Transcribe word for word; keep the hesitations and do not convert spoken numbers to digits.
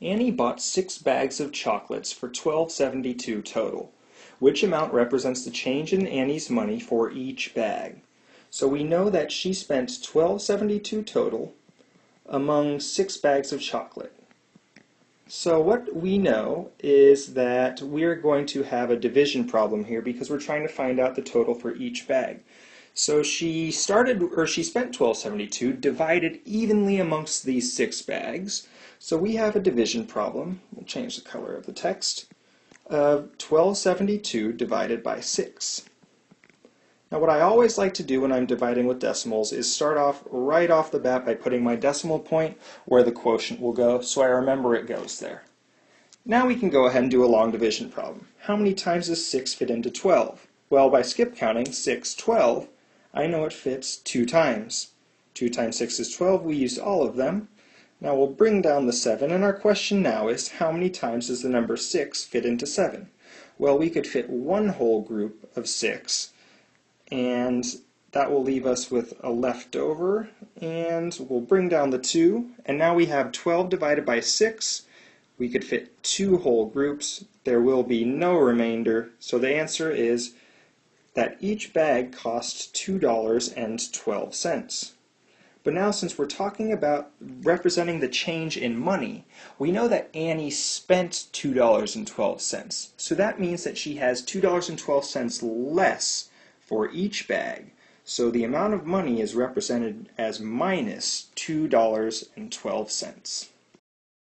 Annie bought six bags of chocolates for twelve dollars and seventy-two cents total, which amount represents the change in Annie's money for each bag. So we know that she spent twelve dollars and seventy-two cents total among six bags of chocolate. So what we know is that we're going to have a division problem here because we're trying to find out the total for each bag. So she started, or she spent twelve dollars and seventy-two cents divided evenly amongst these six bags. So we have a division problem. We'll change the color of the text of twelve dollars and seventy-two cents divided by six. Now what I always like to do when I'm dividing with decimals is start off right off the bat by putting my decimal point where the quotient will go, so I remember it goes there. Now we can go ahead and do a long division problem. How many times does six fit into twelve? Well, by skip counting six, twelve, I know it fits two times. two times six is twelve, we used all of them. Now we'll bring down the seven, and our question now is how many times does the number six fit into seven? Well, we could fit one whole group of six, and that will leave us with a leftover, and we'll bring down the two, and now we have twelve divided by six. We could fit two whole groups. There will be no remainder, so the answer is that each bag costs two dollars and twelve cents. But now, since we're talking about representing the change in money, we know that Annie spent two dollars and twelve cents, so that means that she has two dollars and twelve cents less for each bag. So the amount of money is represented as minus two dollars and twelve cents.